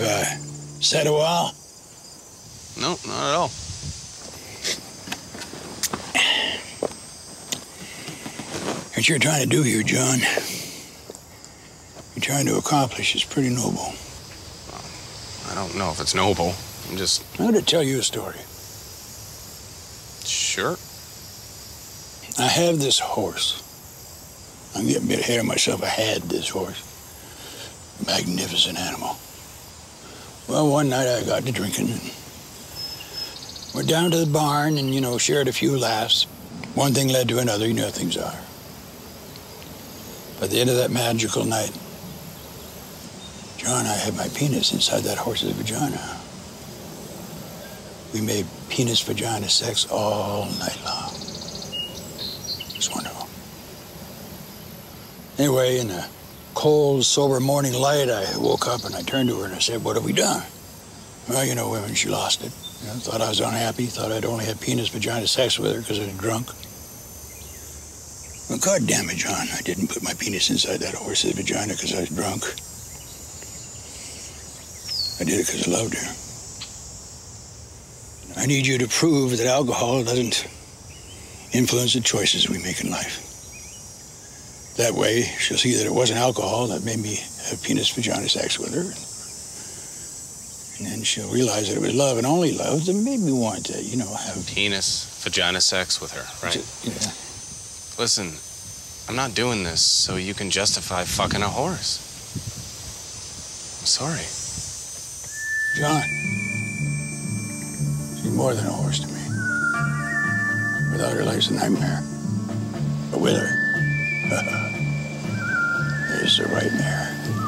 Have I said a while? No, not at all. What you're trying to do here, John, you're trying to accomplish is pretty noble. Well, I don't know if it's noble. I'm just... I want to tell you a story. Sure. I have this horse. I'm getting a bit ahead of myself. I had this horse. Magnificent animal. Well, one night I got to drinking and went down to the barn and, you know, shared a few laughs. One thing led to another, you know how things are. By the end of that magical night, John, I had my penis inside that horse's vagina. We made penis-vagina sex all night long. It was wonderful. Anyway, in the cold, sober morning light, I woke up and I turned to her and I said, what have we done? Well, you know, women, she lost it. You know, thought I was unhappy, thought I'd only had penis-vagina sex with her because I was drunk. Well, God damn it, John, I didn't put my penis inside that horse's vagina because I was drunk. I did it because I loved her. I need you to prove that alcohol doesn't influence the choices we make in life. That way, she'll see that it wasn't alcohol that made me have penis-vagina sex with her. And then she'll realize that it was love and only love that made me want to, you know, have... penis-vagina sex with her, right? Yeah. Listen, I'm not doing this so you can justify fucking a horse. I'm sorry. John. She's more than a horse to me. Without her, life's a nightmare. But with her, it's a right mare.